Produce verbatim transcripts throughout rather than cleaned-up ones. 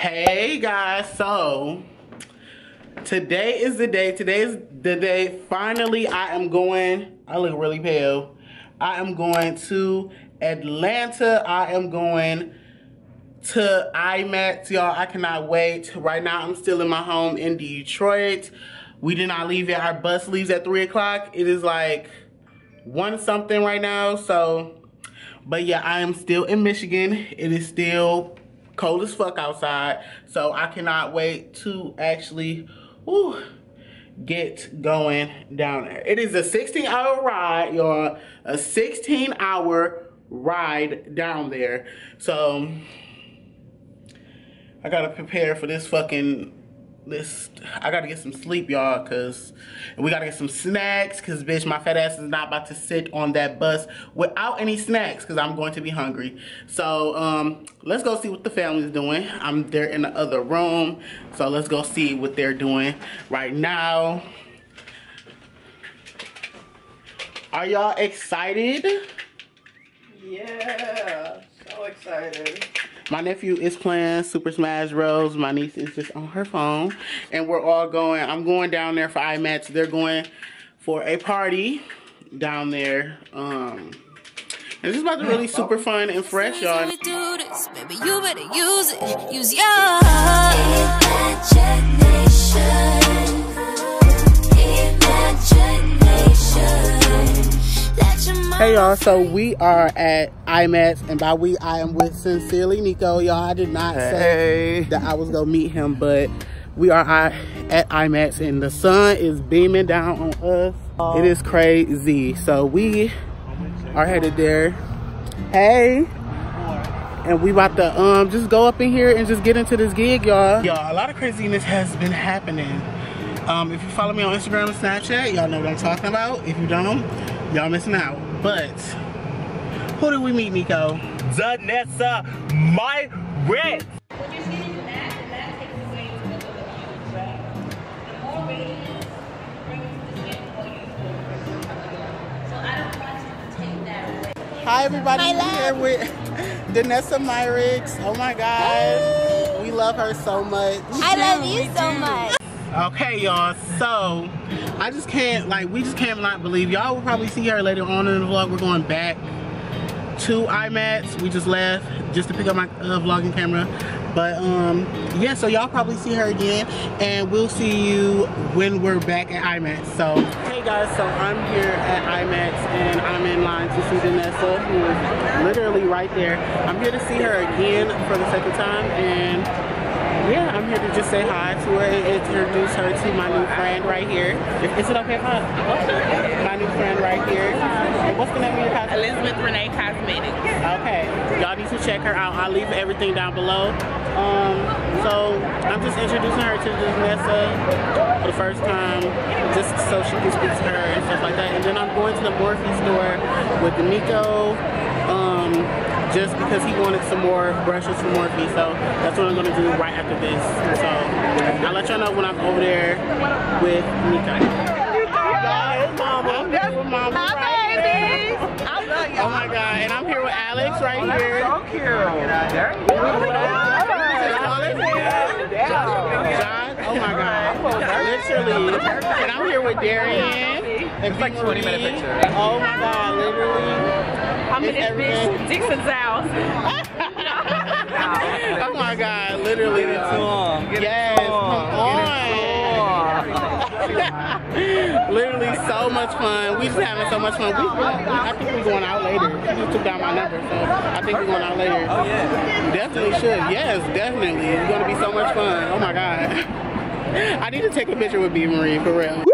Hey guys, so today is the day. Today is the day. Finally, I am going. I look really pale. I am going to Atlanta. I am going to IMATS, y'all. I cannot wait. Right now, I'm still in my home in Detroit. We did not leave yet. Our bus leaves at three o'clock. It is like one something right now. So, but yeah, I am still in Michigan. It is still cold as fuck outside, so I cannot wait to actually whew, get going down there. It is a sixteen hour ride, y'all. A sixteen hour ride down there. So I gotta prepare for this fucking list. I gotta get some sleep, y'all, cause we gotta get some snacks, cause bitch, my fat ass is not about to sit on that bus without any snacks, cause I'm going to be hungry. So um, let's go see what the family's doing. I'm there in the other room, so let's go see what they're doing right now. Are y'all excited? Yeah, so excited. My nephew is playing Super Smash Bros. My niece is just on her phone. And we're all going. I'm going down there for IMATS. They're going for a party down there. Um, it's just about to really super fun and fresh, y'all. Baby, you better use it. Use your imagination. Imagination. Hey, y'all. So we are at IMATS, and by we, I am with Sincerely Nico, y'all. I did not hey. say that I was gonna meet him, but we are at IMATS, and the sun is beaming down on us. Oh. It is crazy. So we are headed there. Hey, and we about to um just go up in here and just get into this gig, y'all. Y'all, a lot of craziness has been happening. Um, if you follow me on Instagram and Snapchat, y'all know what I'm talking about. If you don't, y'all missing out. But who did we meet, Nico? Danessa Myricks. When you're getting that, that takes away the look, right? The more radiance brings the skin, the more youthful. So I don't want you to take that away. Hi everybody, we're here with Danessa Myricks. Oh my God, we love her so much. I love you so much. Okay, y'all, so I just can't, like, we just cannot believe. Y'all will probably see her later on in the vlog. We're going back to IMATS. We just left just to pick up my uh, vlogging camera, but um yeah, so y'all probably see her again, and we'll see you when we're back at IMATS. So hey guys, so I'm here at IMATS, and I'm in line to see Danessa, who is literally right there. I'm here to see her again for the second time, and yeah, I'm here to just say hi to her and introduce her to my new friend right here. Is it okay if I? My new friend right here. What's the name of your cosmetics? Elizabeth Renee Cosmetics. Okay. Y'all need to check her out. I'll leave everything down below. Um, so I'm just introducing her to Danessa for the first time, just so she can speak to her and stuff like that. And then I'm going to the Morphe store with Nico, um, just because he wanted some more brushes from Morphe. So that's what I'm gonna do right after this. So I'll let y'all know when I'm over there with Nico. I'm here with Mama. Hi, right baby. I love you. Oh my God, and I'm here with Alex right oh, here. So cute. There you go. John. Oh my God. Literally. And I'm here with Darian. It's like twenty minute picture. Oh my God, literally. I'm in this bitch Dixon's house. Oh my God, literally. It's yes, come on. Literally so much fun. We just having so much fun. We, we, I think we're going out later. You took down my number, so I think we're going out later. Oh yeah. Definitely should. Yes, definitely. It's gonna be so much fun. Oh my God. I need to take a picture with B Marie for real.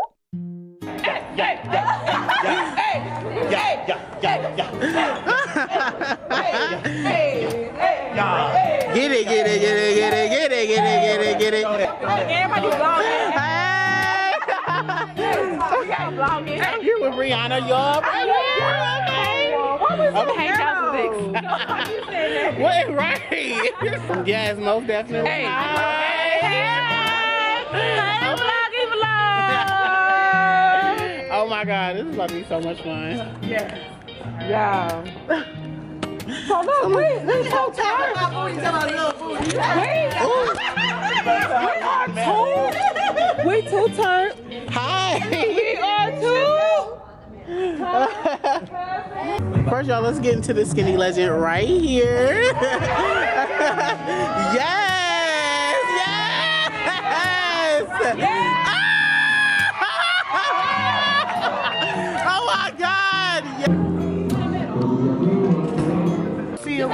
Get it, get it, get it, get it, get it, get it, get it, get it. I'm here with Rihanna, y'all. Right here, okay. What was that? What, right? Yes, most definitely. Hey, hi. Hey, vloggy vlog. Oh my God, this is about to be so much fun. Yes. Yeah. So look, wait, look how tired. Wait. We are two. We two turnt. Hi. We are two. First, y'all, let's get into the skinny legend right here. Yes. Yes. Yes. Yes.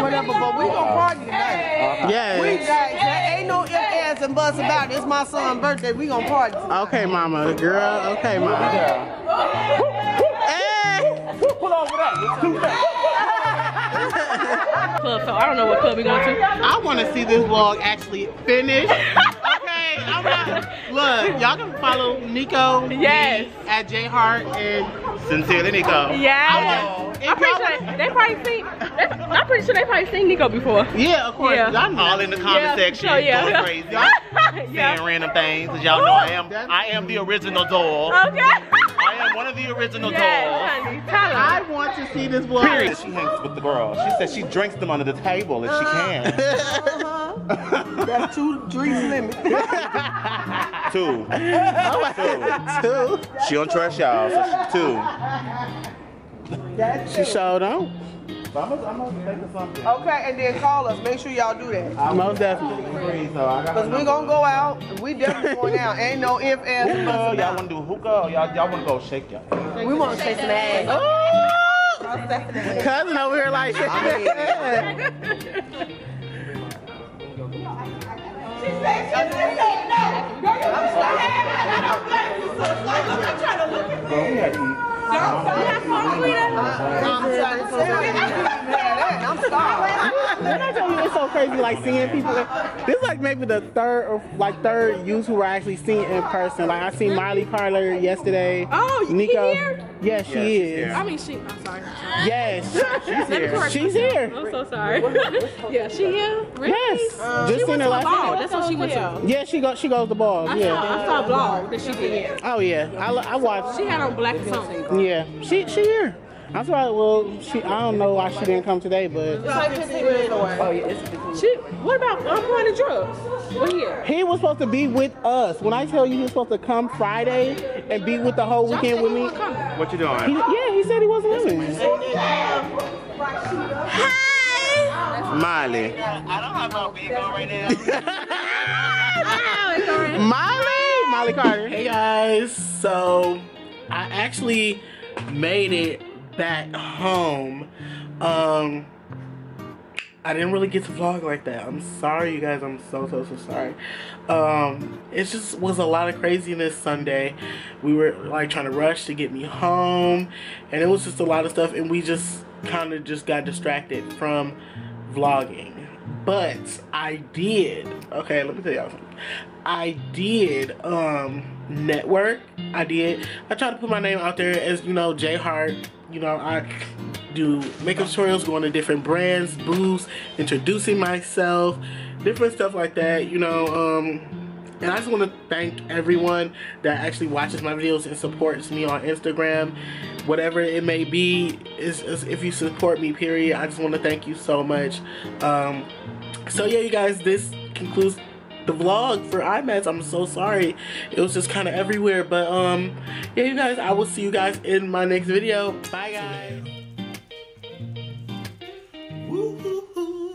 Whatever, but we gonna party tonight. Yes. We got, there ain't no ifs, ands, and buts about it. It's my son's birthday. We gonna party tonight. Okay, mama. Girl, okay, mama. Hey! Pull over that. Club, so I don't know what club we going to. I want to see this vlog actually finished. Okay, I'm not. Look, y'all can follow Nico. Yes. At Jay Heart and Sincerely Nico. Yes. I'm pretty sure they probably seen. I'm pretty sure they probably seen Nico before. Yeah, of course. Yeah. Y'all all in the comment yeah, section sure, yeah. going crazy. Y'all yeah. saying random things. Y'all know I am. I am the original doll. Okay. I am one of the original yes, dolls. Honey, I want to see this boy. She hangs with the girls. She said she drinks them under the table if uh, she can. Uh-huh. That's two drinks limit. Two. Oh, two. Two. She don't trust y'all, so she two. That's she showed on. Okay, and then call us. Make sure y'all do that. Most definitely. Because we're going to go out. We definitely going out. Ain't no ifs, ands, and buts. Y'all want to do hookah? Y'all want to go shake y'all? We want to shake some ass. Oh! Cousin over here like shit. She said she said no. Girl, you look like I don't blame you. I'm trying to look at me. Don't stop that phone, Rita. I'm trying to say that. I'm sorry. When I told you it's so crazy, like seeing people. This is like maybe the third or like third YouTuber I actually seen in person. Like I seen Miley Parler yesterday. Oh, Nico. Here? Yes, she yes, is. Here. I mean, she. I'm sorry. Yes, she's here. She's here. I'm so sorry. Yeah, she here. Really? Yes. Um, just she seen her last night. That's what she went to. Yeah, she goes. She goes the ball. I yeah. Saw, I saw a blog that she did. Oh yeah, I, I watched. She had on black something. Yeah, she she here. I thought, well, she. I don't know why she didn't come today, but. Oh yeah, she. What about I'm going to drugs? We're here. He was supposed to be with us. When I tell you he was supposed to come Friday and be with the whole weekend with me. What you doing? He, yeah, he said he wasn't living. Hi, Molly. I don't have my big on right now. Molly, Molly Carter. Hey guys, so I actually made it back home. Um, I didn't really get to vlog like that. I'm sorry, you guys. I'm so, so, so sorry. Um, it just was a lot of craziness Sunday. We were like trying to rush to get me home, and it was just a lot of stuff, and we just kind of just got distracted from vlogging. But I did. Okay, let me tell y'all something. I did um, network. I did. I tried to put my name out there as, you know, Jay Heart. You know, I do makeup tutorials, going to different brands, booths, introducing myself, different stuff like that, you know. Um, and I just want to thank everyone that actually watches my videos and supports me on Instagram, whatever it may be. Is if you support me, period. I just want to thank you so much. Um, so yeah, you guys, this concludes the vlog for I mats. I'm so sorry, it was just kind of everywhere, but um yeah, you guys, I will see you guys in my next video. Bye guys. Woo-hoo-hoo.